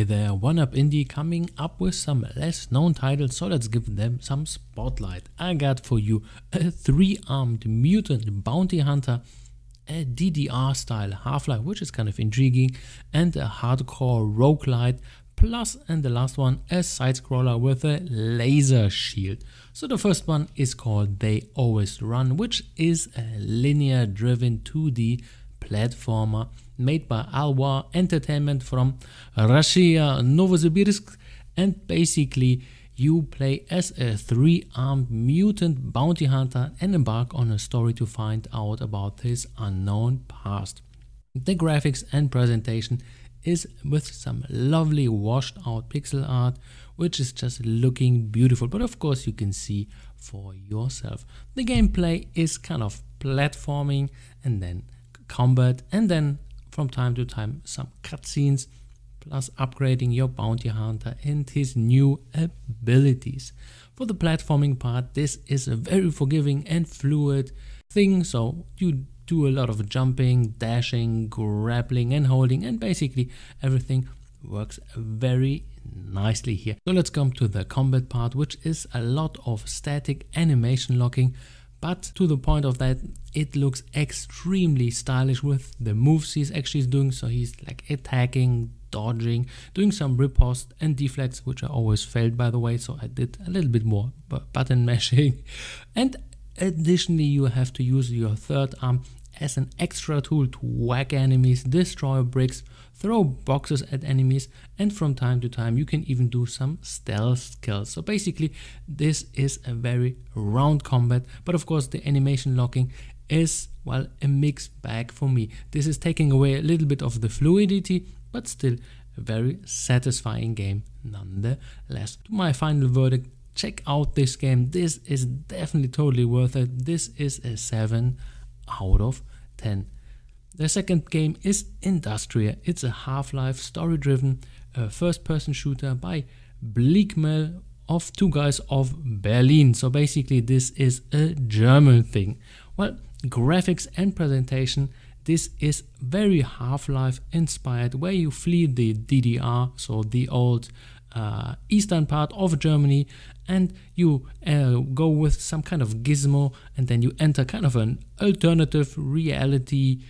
Hey there, 1up Indie coming up with some less known titles, so let's give them some spotlight. I got for you a 3-armed mutant bounty hunter, a DDR style Half-Life, which is kind of intriguing, and a hardcore roguelite, plus, and the last one, a side-scroller with a laser shield. So the first one is called They Always Run, which is a linear-driven 2D platformer made by Alwa Entertainment from Russia, Novosibirsk, and basically you play as a 3-armed mutant bounty hunter and embark on a story to find out about his unknown past. The graphics and presentation is with some lovely washed out pixel art, which is just looking beautiful, but of course you can see for yourself. The gameplay is kind of platforming and then combat, and then from time to time some cutscenes, plus upgrading your bounty hunter and his new abilities. For the platforming part, this is a very forgiving and fluid thing, so you do a lot of jumping, dashing, grappling and holding, and basically everything works very nicely here. So let's come to the combat part, which is a lot of static animation locking, but to the point of that, it looks extremely stylish with the moves he's actually doing. So he's like attacking, dodging, doing some riposte and deflects, which I always failed, by the way, so I did a little bit more button mashing. And additionally, you have to use your third arm as an extra tool to whack enemies, destroy bricks, throw boxes at enemies, and from time to time you can even do some stealth skills. So basically this is a very round combat, but of course the animation locking is, well, a mixed bag for me. This is taking away a little bit of the fluidity, but still a very satisfying game nonetheless. To my final verdict, check out this game. This is definitely totally worth it. This is a 7 out of 10. The second game is Industria. It's a Half-Life story-driven first-person shooter by Bleakmill of two guys of Berlin. So basically this is a German thing. Well, graphics and presentation, this is very Half-Life inspired, where you flee the DDR, so the old eastern part of Germany, and you go with some kind of gizmo, and then you enter kind of an alternative reality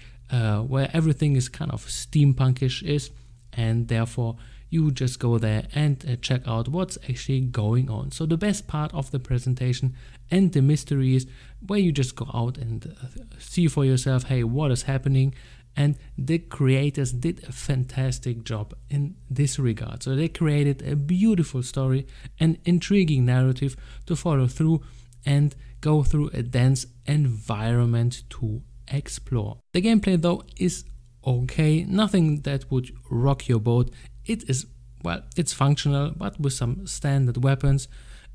where everything is kind of steampunkish is, and therefore you just go there and check out what's actually going on. So the best part of the presentation and the mystery is where you just go out and see for yourself, hey, what is happening. And the creators did a fantastic job in this regard. So they created a beautiful story, an intriguing narrative to follow through, and go through a dense environment to explore. The gameplay though is okay, nothing that would rock your boat. It is, well, it's functional, but with some standard weapons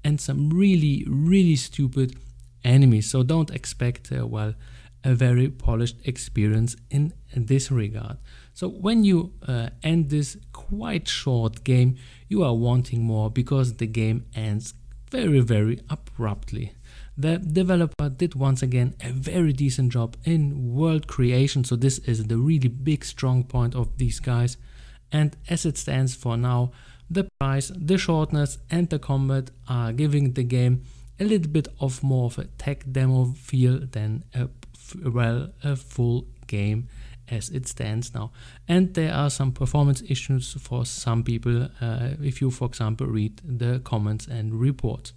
and some really, really stupid enemies. So don't expect, a very polished experience in this regard. So when you end this quite short game, you are wanting more, because the game ends very, very abruptly. The developer did once again a very decent job in world creation, so this is the really big strong point of these guys. And as it stands for now, the price, the shortness and the combat are giving the game a little bit of more of a tech demo feel than a full game as it stands now. And there are some performance issues for some people if you, for example, read the comments and reports.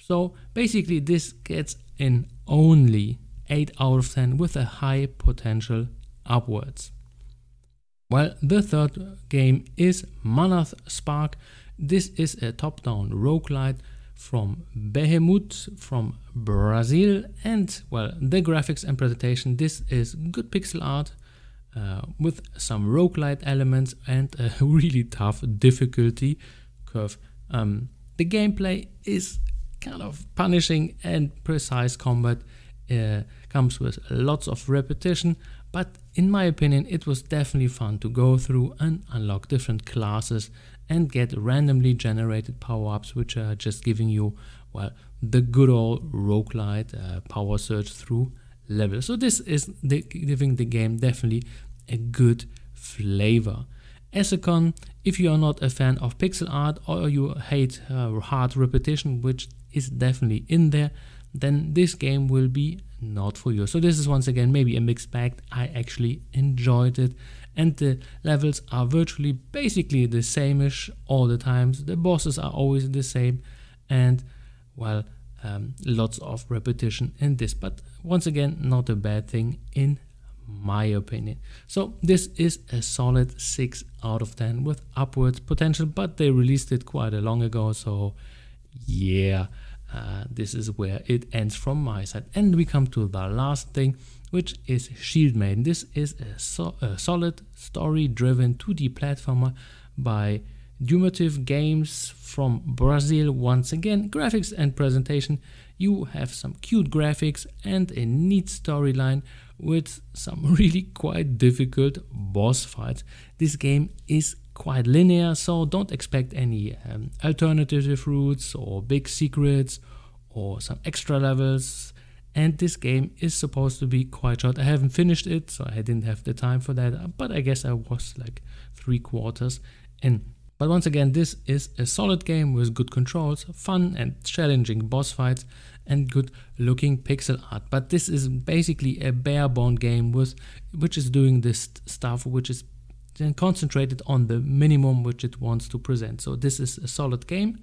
So basically this gets in only 8 out of 10 with a high potential upwards. Well, the third game is Mana Spark. This is a top-down roguelite from Behemoth from Brazil, and, well, the graphics and presentation, this is good pixel art with some roguelite elements and a really tough difficulty curve. The gameplay is kind of punishing, and precise combat comes with lots of repetition, but in my opinion it was definitely fun to go through and unlock different classes and get randomly generated power-ups, which are just giving you, well, the good old roguelite power search through levels. So this is giving the game definitely a good flavor. Essicon, if you are not a fan of pixel art or you hate hard repetition, which is definitely in there, then this game will be not for you. So this is once again maybe a mixed bag. I actually enjoyed it, and the levels are virtually basically the same-ish all the times. The bosses are always the same, and well, lots of repetition in this, but once again not a bad thing in my opinion. So this is a solid 6 out of 10 with upwards potential, but they released it quite a long ago, so yeah, this is where it ends from my side. And we come to the last thing, which is Shieldmaiden. This is a solid story-driven 2D platformer by Dumotiv Games from Brazil. Once again, graphics and presentation. You have some cute graphics and a neat storyline with some really quite difficult boss fights. This game is quite linear, so don't expect any alternative routes or big secrets or some extra levels. And this game is supposed to be quite short. I haven't finished it, so I didn't have the time for that, but I guess I was like 3/4 in. But once again, this is a solid game with good controls, fun and challenging boss fights, and good looking pixel art. But this is basically a bare-bone game which is doing this stuff which is then concentrated on the minimum which it wants to present. So this is a solid game,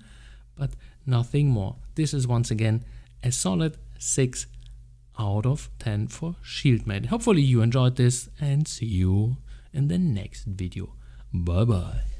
but nothing more. This is once again a solid 6 out of 10 for Shieldmaiden. Hopefully you enjoyed this, and see you in the next video. Bye bye.